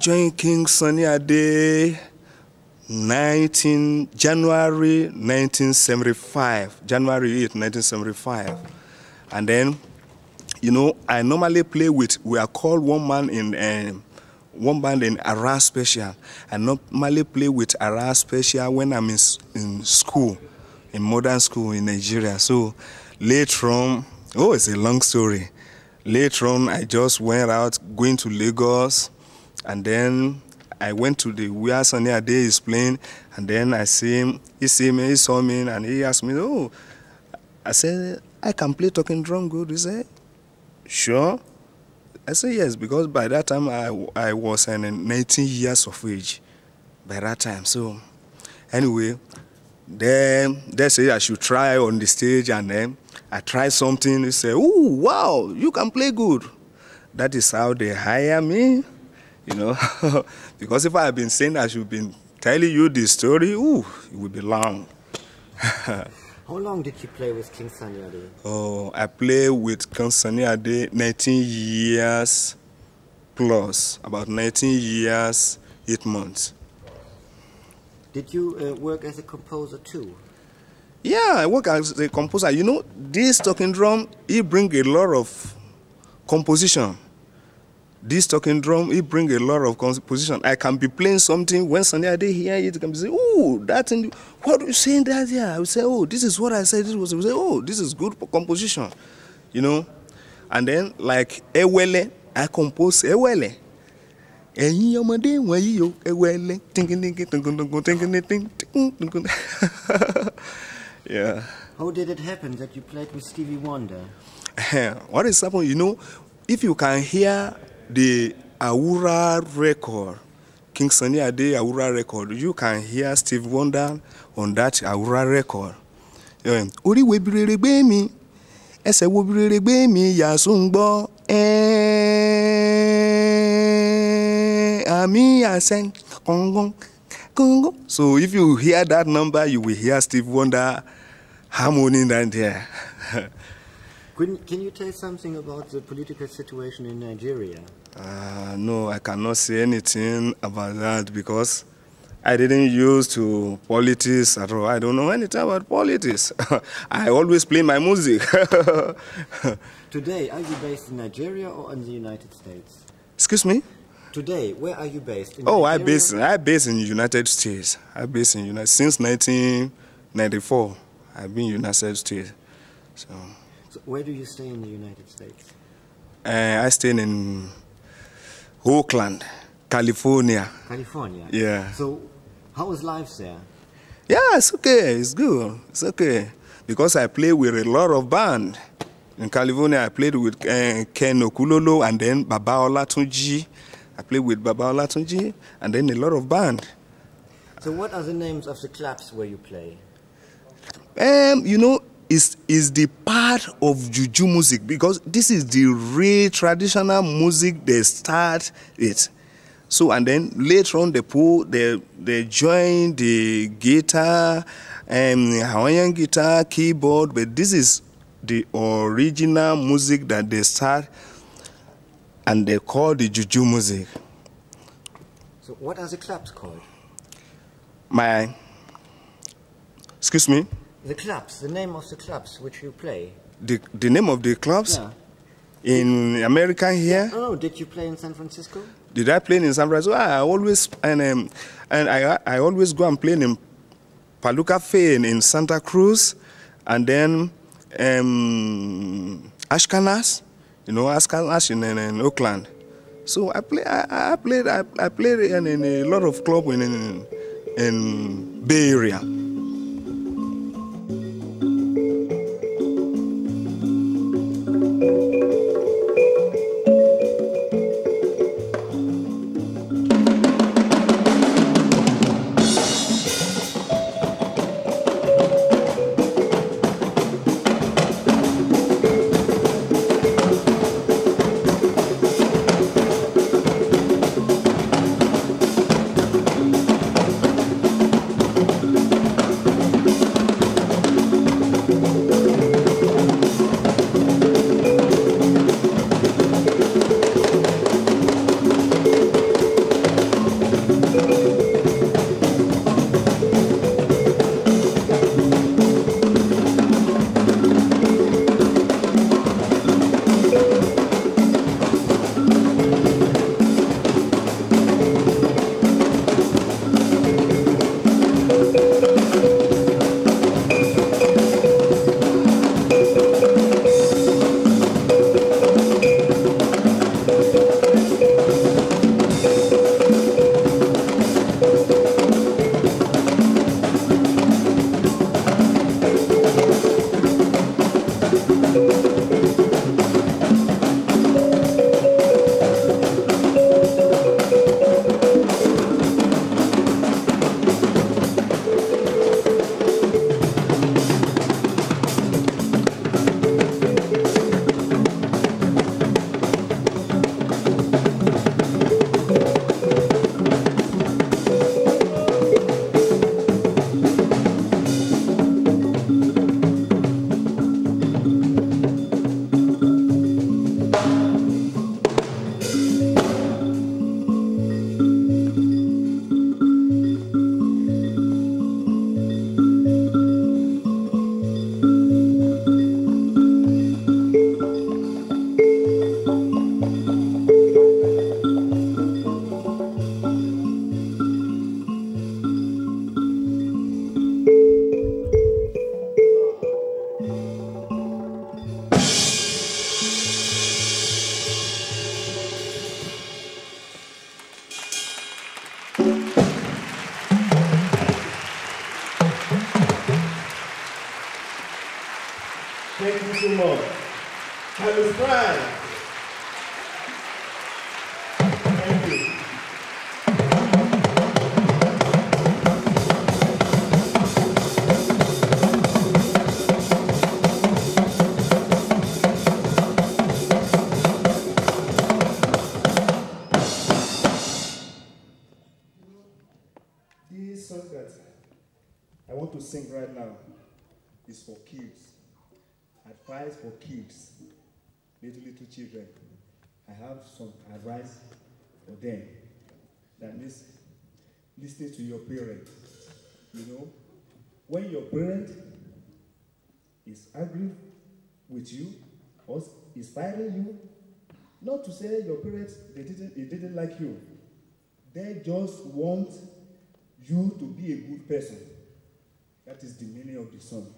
joined King Sunny Adé January 1975, January 8, 1975. And then, you know, I normally play with, we are called one band in Aura Special. I normally play with Aura Special when I'm in school, in modern school in Nigeria. So later on, oh, it's a long story. Later on, I just went out, going to Lagos, and then I went to the where Sunny Adé is playing, and then I see him, he saw me, and he asked me, oh, I said, I can play talking drum good. He said, sure? I said, yes, because by that time, I was 19 years of age, by that time. So anyway, then they said I should try on the stage, and then I tried something. They say, oh, wow, you can play good. That is how they hire me, you know. Because if I had been saying I should have been telling you this story, ooh, it would be long. How long did you play with King Sunny Adé? Oh, I played with King Sunny Adé 19 years plus, about 19 years, 8 months. Did you work as a composer too? Yeah, I work as a composer. You know, this talking drum, it brings a lot of composition. This talking drum, it brings a lot of composition. I can be playing something, when Sunny Adé hear it, it can be saying, oh, that thing, what are you saying that here? I will say, oh, this is what I said. This was, I will say, oh, this is good composition, you know. And then, like, Ewele, I compose Ewele. Yeah. How did it happen that you played with Stevie Wonder? What is happening, you know, if you can hear the Aura record, King Sunny Adé Aura record, you can hear Stevie Wonder on that Aura record. So if you hear that number, you will hear Stevie Wonder harmony down there. Can you tell something about the political situation in Nigeria? No, I cannot say anything about that because I didn't used to politics at all. I don't know anything about politics. I always play my music. Today, are you based in Nigeria or in the United States? Excuse me? Today, where are you based? In Nigeria? I based in the United States. I based in United since 1994. I've been in the United States. So where do you stay in the United States? I stay in Oakland, California. California. Yeah. So how is life there? Yeah, it's okay. It's good. It's okay because I play with a lot of bands. In California, I played with Ken Okulolo and then Baba Ola Tunji. I play with Baba Ola Tunji and then a lot of band. So what are the names of the clubs where you play? You know, it's the part of juju music because this is the real traditional music they start it. So and then later on they put, they join the guitar, Hawaiian guitar, keyboard, but this is the original music that they start. And they call the juju music. So what are the clubs called? Excuse me? The clubs, the name of the clubs which you play. The name of the clubs? Yeah. In America here? Oh, did you play in San Francisco? Did I play in San Francisco? I always, and I always go and play in Pau Cafe in Santa Cruz, and then Ashkenaz. You know, Ashkenaz in Oakland. So I played in a lot of clubs in Bay Area. so much. I was crying. Sing right now is for kids. Advice for kids, little children. I have some advice for them. That means listening to your parents. You know, when your parent is angry with you or is fighting you, not to say your parents they didn't like you. They just want you to be a good person. That is the meaning of the song.